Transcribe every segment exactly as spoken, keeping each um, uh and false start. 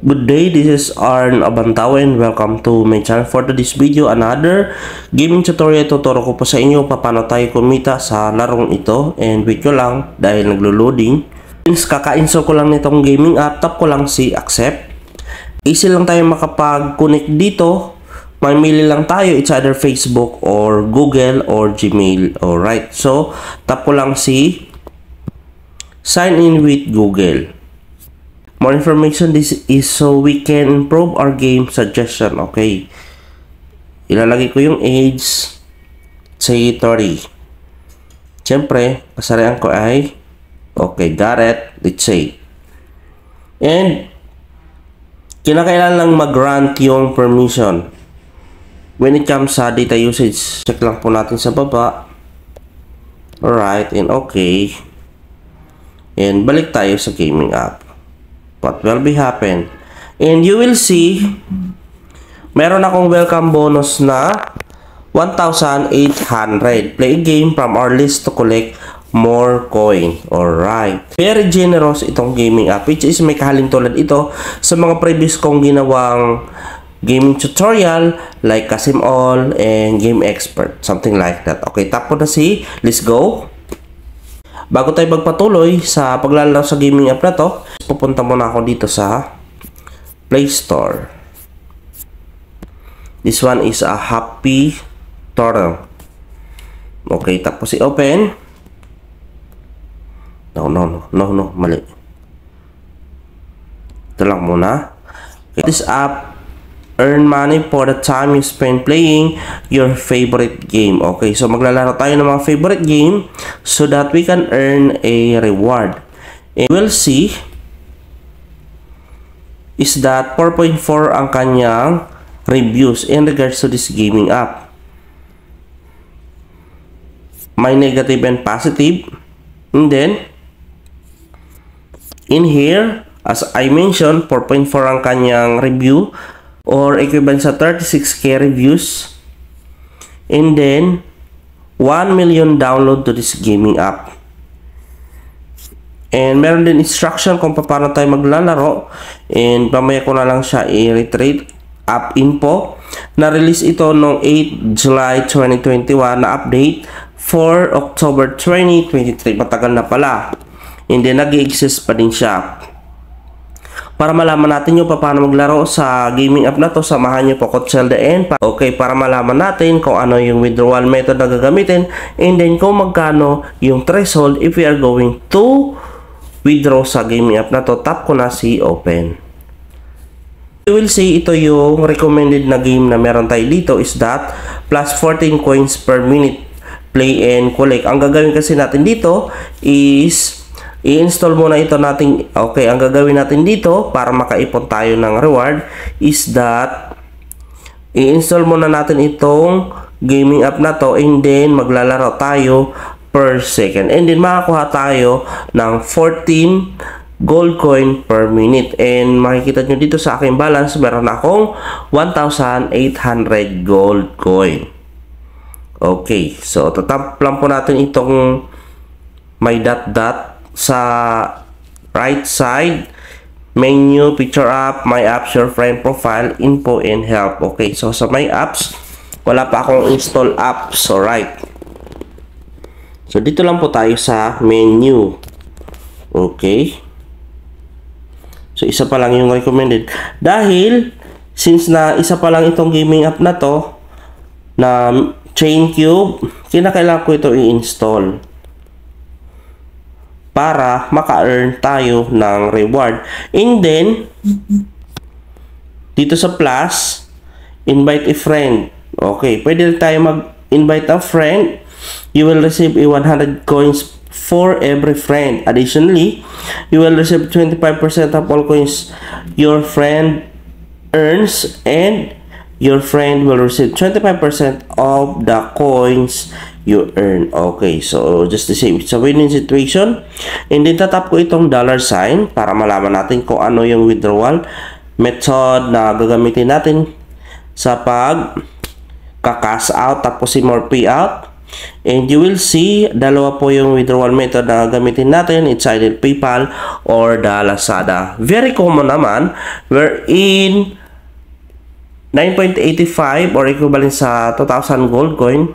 Good day, this is Arn Abantawan. Welcome to my channel. For this video, another gaming tutorial. Tuturo ko po sa inyo paano tayo kumita sa larong ito. And wait ko lang dahil naglo-loading. Since kaka-install ko lang nitong gaming app, tap ko lang si accept. Easy lang tayo makapag-connect dito. Mamili lang tayo, it's either Facebook or Google or Gmail. Alright, so tap ko lang si sign in with Google. More information, this is so we can improve our game suggestion. Okay. Ilalagay ko yung age, say thirty. Siyempre, kasarihan ko ay, okay, Garrett, let's say. And, kinakailan lang mag-grant yung permission. When it comes sa data usage, check lang po natin sa baba. Alright, and okay. And, balik tayo sa gaming app. What will be happen? And you will see, meron akong welcome bonus na one thousand eight hundred. Play a game from our list to collect more coin. Alright. Very generous itong gaming app, which is may kahalin tulad ito sa mga previous kong ginawang gaming tutorial like Kasim All and Game Expert. Something like that. Okay, tapos na si let's go. Bago tayo magpatuloy sa paglalaro sa gaming app na to, pupunta muna ako dito sa Play Store. This one is a Happy Turtle. Okay, tapos i-open. No, no, no. No, no. Mali. Ito lang muna. Okay. This app, earn money for the time you spend playing your favorite game. Okay, so maglalaro tayo ng mga favorite game so that we can earn a reward. And we'll see is that four point four ang kanyang reviews in regards to this gaming app. May negative and positive. And then, in here, as I mentioned, four point four ang kanyang review or equivalent sa thirty-six K reviews. And then, one million download to this gaming app. And meron din instruction kung paano tayo maglalaro. And pamaya ko na lang siya i-retreat app info. Na-release ito noong eight July twenty twenty-one na update for October twenty twenty-three. Matagal na pala. And then nag-i-exist pa din siya. Para malaman natin yung paano maglaro sa gaming app na to, samahan nyo po ko till the end. Okay, para malaman natin kung ano yung withdrawal method na gagamitin. And then kung magkano yung threshold if we are going to withdraw sa gaming app na to, tap ko na si open. You will see ito yung recommended na game na meron tayo dito is that plus fourteen coins per minute play and collect. Ang gagawin kasi natin dito is i-install muna ito natin. Okay, ang gagawin natin dito para makaipon tayo ng reward is that i-install muna natin itong gaming app na to and then maglalaro tayo per second. And then makakuha tayo ng fourteen gold coin per minute. And makikita nyo dito sa aking balance, meron akong one thousand eight hundred gold coin. Okay, so tatap lang po natin itong may dot dot sa right side menu, picture app, my apps, your friend profile, info and help. Okay, so sa my apps, wala pa akong install apps. Alright. So, dito lang po tayo sa menu. Okay. So, isa pa lang yung recommended. Dahil, since na isa pa lang itong gaming app na to, na Chain Cube, kinakailangan ko ito i-install. Para maka-earn tayo ng reward. And then, dito sa plus, invite a friend. Okay, pwede tayo mag-invite a friend. You will receive a one hundred coins for every friend. Additionally, you will receive twenty-five percent of all coins your friend earns and your friend will receive twenty-five percent of the coins you earn. Okay, so just the same. It's a win-win situation. And then tatap ko itong dollar sign para malaman natin kung ano yung withdrawal method na gagamitin natin sa pag ka-cash out tapos si more payout. And you will see, dalawa po yung withdrawal method na gagamitin natin. It's either PayPal or the Lazada. Very common naman, wherein nine point eight five or equivalent sa two thousand gold coin.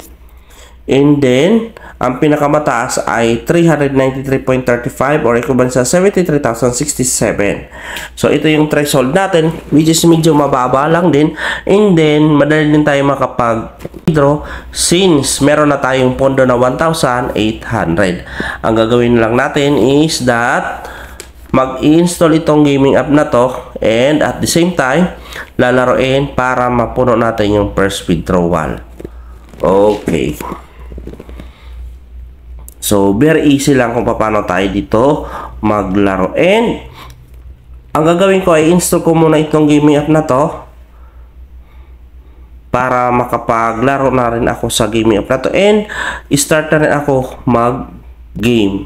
And then, ang pinakamataas ay three ninety-three point three five or equivalent sa seventy-three thousand sixty-seven. So, ito yung threshold natin, which is medyo mababa lang din. And then, madali din tayo makapag-withdraw since meron na tayong pondo na one thousand eight hundred. Ang gagawin lang natin is that mag-i-install itong gaming app na to and at the same time, lalaroin para mapuno natin yung first withdrawal. Okay. So, very easy lang kung paano tayo dito maglaro. And, ang gagawin ko ay install ko muna itong gaming app na to para makapaglaro na rin ako sa gaming app na to. And, start na rin ako mag-game.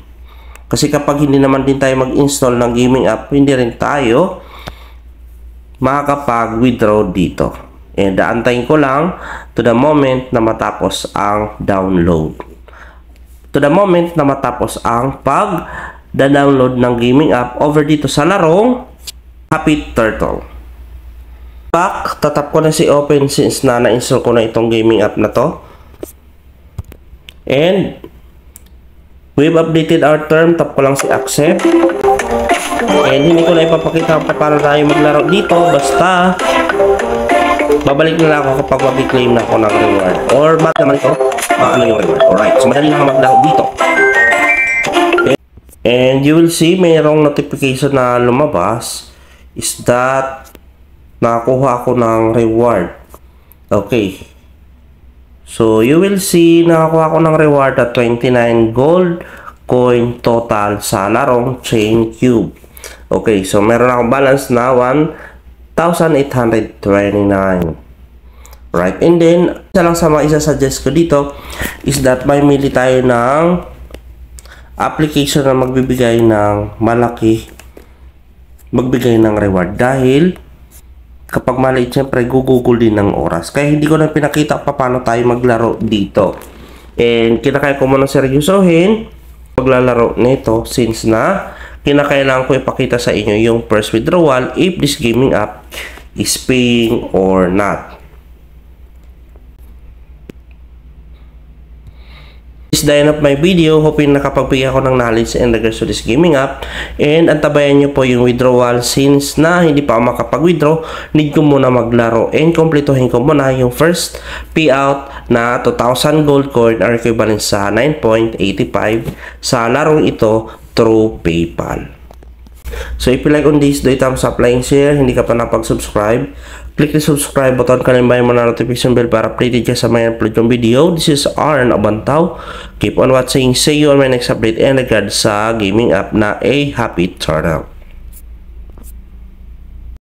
Kasi kapag hindi naman din tayo mag-install ng gaming app, hindi rin tayo makakapag-withdraw dito. And, aantayin ko lang to the moment na matapos ang download. To the moment na matapos ang pag-download ng gaming app over dito sa larong Happy Turtle. Back, tatap ko na si open since na na-install ko na itong gaming app na to. And, we've updated our term. Tap ko lang si accept. And, hindi ko na ipapakita pa paano tayo maglaro dito. Basta, babalik na lang ako kapag mag-claim na ako ng reward. Or, ba't naman ito? Uh, ano yung reward? Alright, so madali lang mag-download dito. Okay. And you will see, mayroong notification na lumabas is that nakakuha ako ng reward. Okay. So, you will see, nakakuha ako ng reward at twenty-nine gold coin total sa larong Chain Cube. Okay, so meron akong balance na one thousand eight hundred twenty-nine. Right, and then, isa lang sa mga isa-suggest ko dito is that may mili tayo ng application na magbibigay ng malaki, magbigay ng reward. Dahil, kapag maliit, syempre, gugugol din ng oras. Kaya hindi ko na pinakita pa paano tayo maglaro dito. And, kinakaya ko muna seryosohin paglalaro nito since na kinakailangan ko ipakita sa inyo yung first withdrawal if this gaming app is paying or not. This is the end of my video. Hoping nakapagbigay ako ng knowledge and regards to this gaming app. And antabayan nyo po yung withdrawal since na hindi pa ako makapag-withdraw. Need ko muna maglaro and kompletohin ko muna yung first payout na two thousand gold coin or equivalent sa nine point eight five sa larong ito through PayPal. So if you like on this, do it thumbs up, like, share. Hindi ka pa napag-subscribe, click the subscribe button. Kalimbayan mo na notification bell para updated ka sa mga upload yung video. This is Arn Abantawan. Keep on watching. See you on my next update and regards sa gaming app na a Happy Turtle.